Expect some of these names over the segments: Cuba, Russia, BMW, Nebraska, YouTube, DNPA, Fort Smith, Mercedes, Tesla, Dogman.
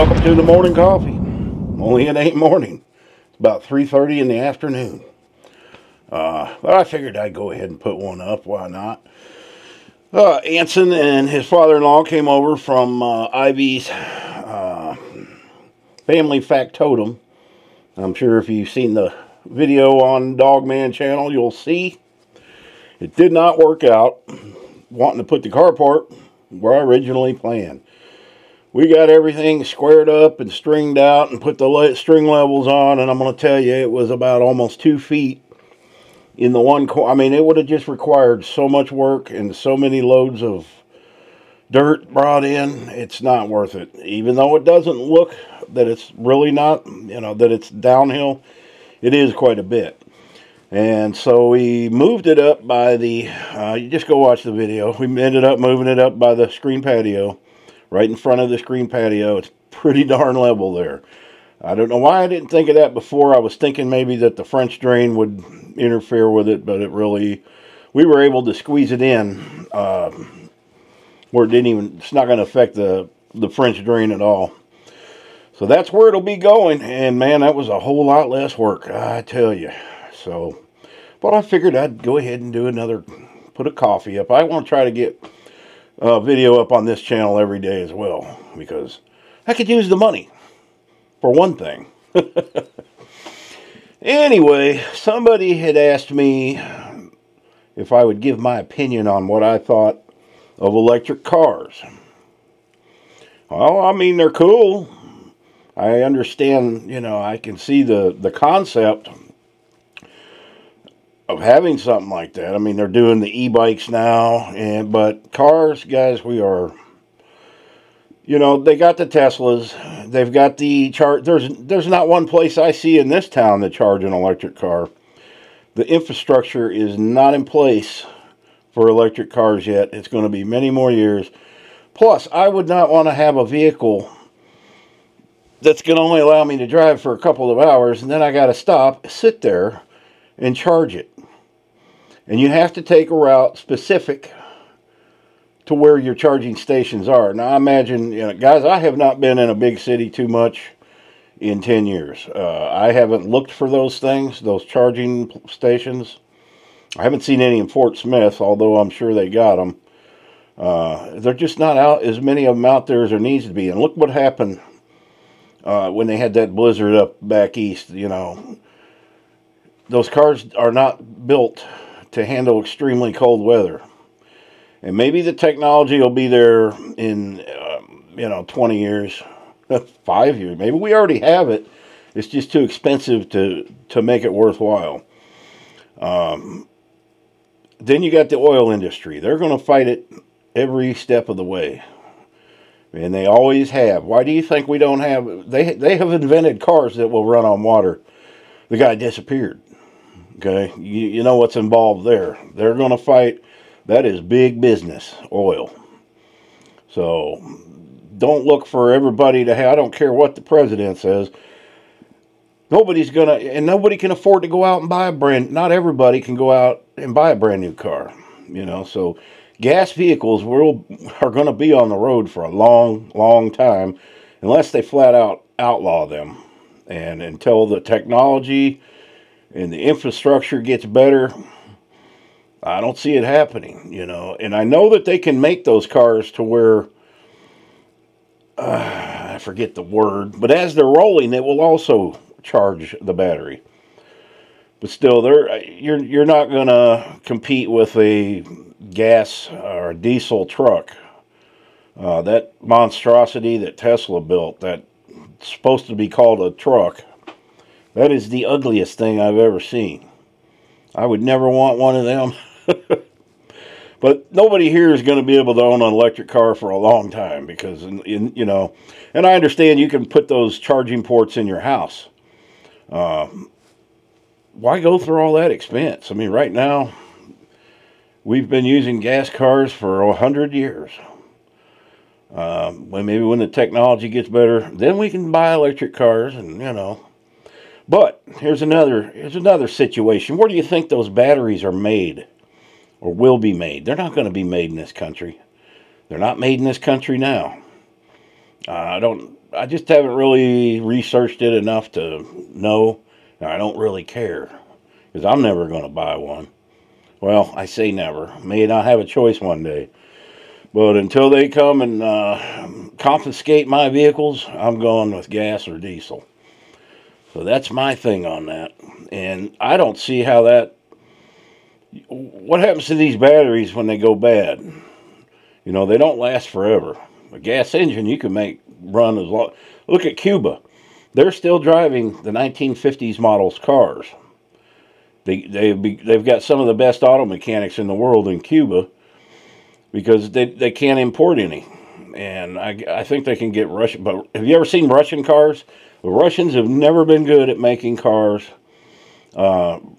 Welcome to the morning coffee. Only it ain't morning. It's about 3:30 in the afternoon. But I figured I'd go ahead and put one up. Why not? Anson and his father-in-law came over from Ivy's family factotum. I'm sure if you've seen the video on Dogman channel, you'll see. It did not work out. Wanting to put the carport where I originally planned. We got everything squared up and stringed out and put the string levels on. And I'm going to tell you, it was about almost 2 feet in the one corner. I mean, it would have just required so much work and so many loads of dirt brought in. It's not worth it. Even though it doesn't look that it's really not, you know, that it's downhill, it is quite a bit. And so we moved it up by the, you just go watch the video. We ended up moving it up by the screen patio, right in front of the screen patio. It's pretty darn level there. I don't know why I didn't think of that before. I was thinking maybe that the French drain would interfere with it, but it really, we were able to squeeze it in where it didn't even, it's not going to affect the French drain at all. So that's where it'll be going. And man, that was a whole lot less work, I tell you. So, but I figured I'd go ahead and do another, put a coffee up. I want to try to get a video up on this channel every day as well, because I could use the money, for one thing. Anyway, somebody had asked me if I would give my opinion on what I thought of electric cars. Well, I mean, they're cool. I understand, you know, I can see the concept of having something like that. I mean, they're doing the e-bikes now, and but cars, guys, we are, you know, they got the Teslas, they've got the charge. There's not one place I see in this town that charge an electric car. The infrastructure is not in place for electric cars yet. It's going to be many more years. Plus, I would not want to have a vehicle that's going to only allow me to drive for a couple of hours, and then I got to stop, sit there, and charge it. And you have to take a route specific to where your charging stations are. Now, I imagine, you know, guys, I have not been in a big city too much in 10 years. I haven't looked for those things, those charging stations. I haven't seen any in Fort Smith, although I'm sure they got them. They're just not out as many of them out there as there needs to be. And look what happened when they had that blizzard up back east, you know. Those cars are not built to handle extremely cold weather. And maybe the technology will be there in, you know, 20 years, 5 years. Maybe we already have it. It's just too expensive to make it worthwhile. Then you got the oil industry. They're going to fight it every step of the way. And they always have. Why do you think we don't have? They have invented cars that will run on water. The guy disappeared. Okay, you know what's involved there. They're going to fight. That is big business, oil. So don't look for everybody to have, I don't care what the president says. Nobody's going to, and nobody can afford to go out and buy a brand, not everybody can go out and buy a brand new car. You know, so gas vehicles are going to be on the road for a long, long time unless they flat out outlaw them. And until the technology and the infrastructure gets better, I don't see it happening, you know. And I know that they can make those cars to where, I forget the word, but as they're rolling, it will also charge the battery. But still, you're not going to compete with a gas or a diesel truck. That monstrosity that Tesla built, that supposed to be called a truck, that is the ugliest thing I've ever seen. I would never want one of them. But nobody here is going to be able to own an electric car for a long time, because you know, and I understand you can put those charging ports in your house. Why go through all that expense? I mean, right now we've been using gas cars for 100 years. Maybe when the technology gets better, then we can buy electric cars, and you know. But here's another situation. Where do you think those batteries are made, or will be made? They're not going to be made in this country. They're not made in this country now. I just haven't really researched it enough to know, and I don't really care, because I'm never going to buy one. Well, I say never. May not have a choice one day. But until they come and confiscate my vehicles, I'm going with gas or diesel. So that's my thing on that. And I don't see how that... What happens to these batteries when they go bad? You know, they don't last forever. A gas engine you can make run as long... Look at Cuba. They're still driving the 1950s models cars. They've got some of the best auto mechanics in the world in Cuba, because they can't import any. And I think they can get Russian... But have you ever seen Russian cars? The Russians have never been good at making cars. Over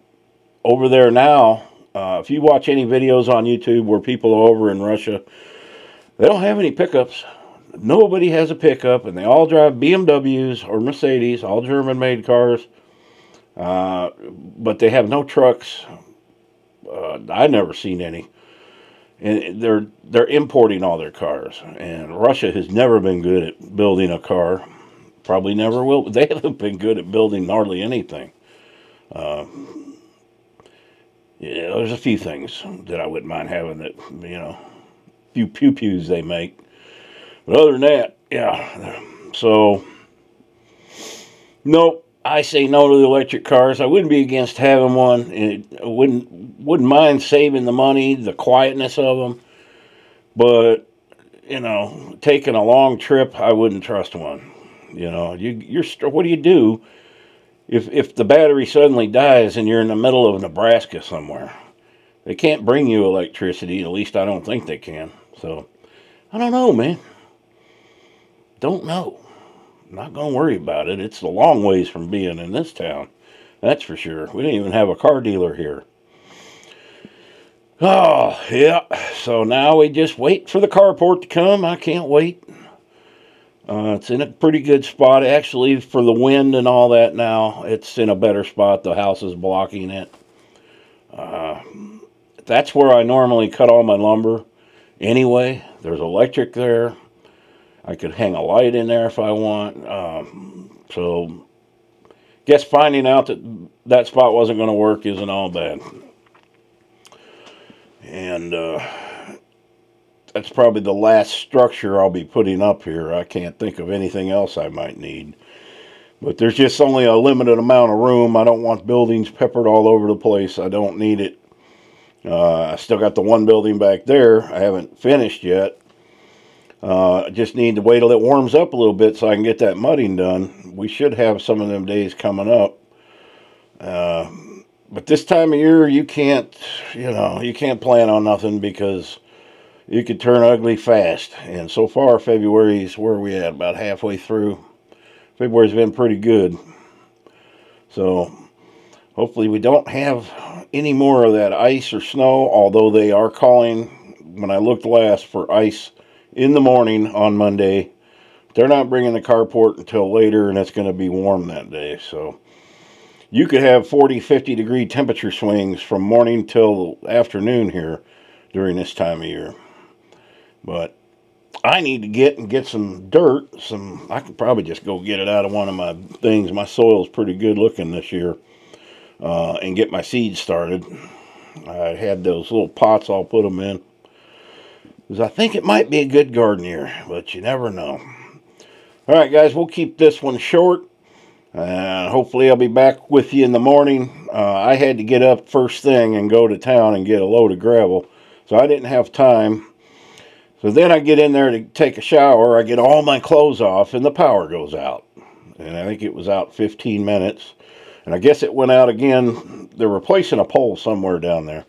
there now, if you watch any videos on YouTube where people are over in Russia, they don't have any pickups. Nobody has a pickup, and they all drive BMWs or Mercedes, all German-made cars. But they have no trucks. I've never seen any. And they're importing all their cars. And Russia has never been good at building a car. Probably never will. They haven't been good at building hardly anything. Yeah, there's a few things that I wouldn't mind having that, you know, few pew-pews they make. But other than that, yeah. So, nope. I say no to the electric cars. I wouldn't be against having one. I wouldn't mind saving the money, the quietness of them. But, you know, taking a long trip, I wouldn't trust one. You know, you're what do you do if the battery suddenly dies and you're in the middle of Nebraska somewhere? They can't bring you electricity. At least I don't think they can. So, I don't know, man. Don't know. Not going to worry about it. It's a long ways from being in this town. That's for sure. We didn't even have a car dealer here. Oh, yeah. So now we just wait for the carport to come. I can't wait. It's in a pretty good spot. Actually, for the wind and all that now, it's in a better spot. The house is blocking it. That's where I normally cut all my lumber. Anyway, there's electric there. I could hang a light in there if I want. So, guess finding out that that spot wasn't going to work isn't all bad. And that's probably the last structure I'll be putting up here. I can't think of anything else I might need. But there's just only a limited amount of room. I don't want buildings peppered all over the place. I don't need it. I still got the one building back there. I haven't finished yet. I just need to wait till it warms up a little bit so I can get that mudding done. We should have some of them days coming up. But this time of year, you can't plan on nothing, because you could turn ugly fast. And so far, February's, where are we at? About halfway through. February's been pretty good. So hopefully we don't have any more of that ice or snow, although they are calling, when I looked last, for ice in the morning on Monday. They're not bringing the carport until later, and it's going to be warm that day. So you could have 40-50 degree temperature swings from morning till afternoon here during this time of year. But I need to get some dirt. I could probably just go get it out of one of my things. My soil's pretty good looking this year. And get my seeds started. I had those little pots. I'll put them in. I think it might be a good garden year, but you never know. Alright guys, we'll keep this one short. Hopefully I'll be back with you in the morning. I had to get up first thing and go to town and get a load of gravel, so I didn't have time. So then I get in there to take a shower, I get all my clothes off, and the power goes out. And I think it was out 15 minutes. And I guess it went out again. They're replacing a pole somewhere down there.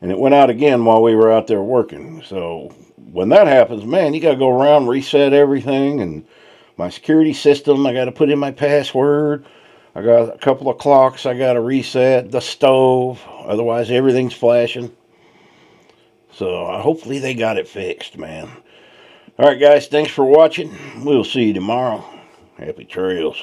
And it went out again while we were out there working. So when that happens, man, you got to go around, reset everything. And my security system, I got to put in my password. I got a couple of clocks I got to reset. The stove. Otherwise, everything's flashing. So hopefully they got it fixed, man. All right, guys. Thanks for watching. We'll see you tomorrow. Happy trails.